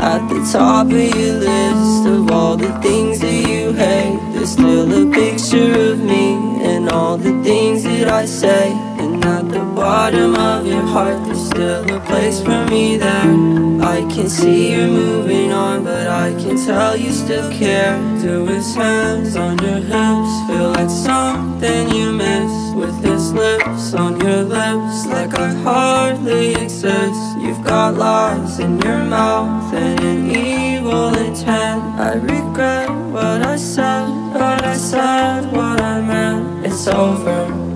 At the top of your list of all the things that you hate, there's still a picture of me and all the things that I say. And at the bottom of your heart, there's still a place for me there. I can see you're moving on, but I can tell you still care. Through his hands on your hips, feel like something you miss. With his lips on your lips, like I hardly exist. You've got lies in your mouth and an evil intent. I regret what I said, but I said what I meant. It's over.